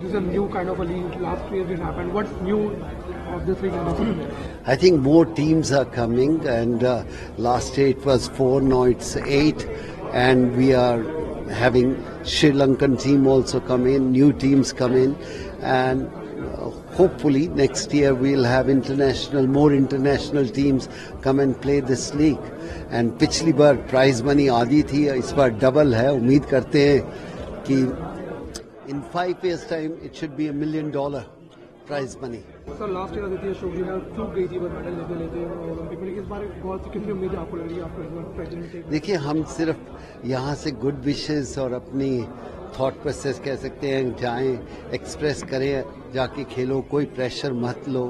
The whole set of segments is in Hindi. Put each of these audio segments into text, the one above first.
This is a new kind of a league. Last year it happened. What's new of this league? I think more teams are coming, and last year it was 4, now it's 8, and we are having Sri Lankan team also come in, new teams come in, and hopefully next year we'll have more international teams come and play this league. And पिछली बार प्राइज मनी आधी थी, इस बार डबल है. उम्मीद करते हैं कि in 5 years' time, it should be $1 million prize money. Sir, last year Aditya Shukla two gold medal लेते हैं ओलंपिक में. इस बार बहुत सी कितनी उम्मीद आपको लग रही है आपको प्रेजेंट? देखिए, हम सिर्फ यहाँ से गुड विशेस और अपनी थॉट प्रोसेस कह सकते हैं, जाएं, एक्सप्रेस करें, जाके खेलो, कोई प्रेशर मत लो.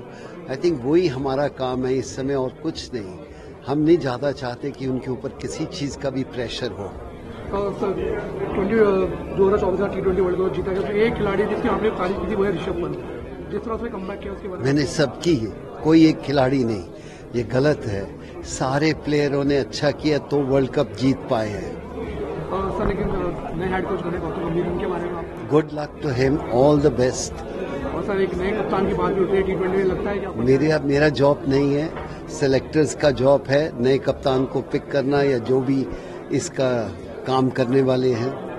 आई थिंक वही हमारा काम है इस समय और कुछ नहीं. हम नहीं ज़्यादा चाहते कि उनके ऊपर किसी चीज़ का भी प्रेशर हो. सर, 2024 का T20 वर्ल्ड कप जीता है, तो एक खिलाड़ी जिसकी आपने तारीफ की थी वो है ऋषभ पंत. जिस तरह उसने कमबैक किया उसके बारे में मैंने सबकी, कोई एक खिलाड़ी नहीं. ये गलत है, सारे प्लेयरों ने अच्छा किया तो वर्ल्ड कप जीत पाए हैं. सर, लेकिन नए हेड कोच बने गौतम गंभीर, उनके बारे में good luck to him, all the best. और सर, एक नए कप्तान की बात भी होती है T20 में, लगता है कि मेरा जॉब नहीं है, सेलेक्टर्स का जॉब है नए कप्तान को पिक करना या जो भी इसका काम करने वाले हैं.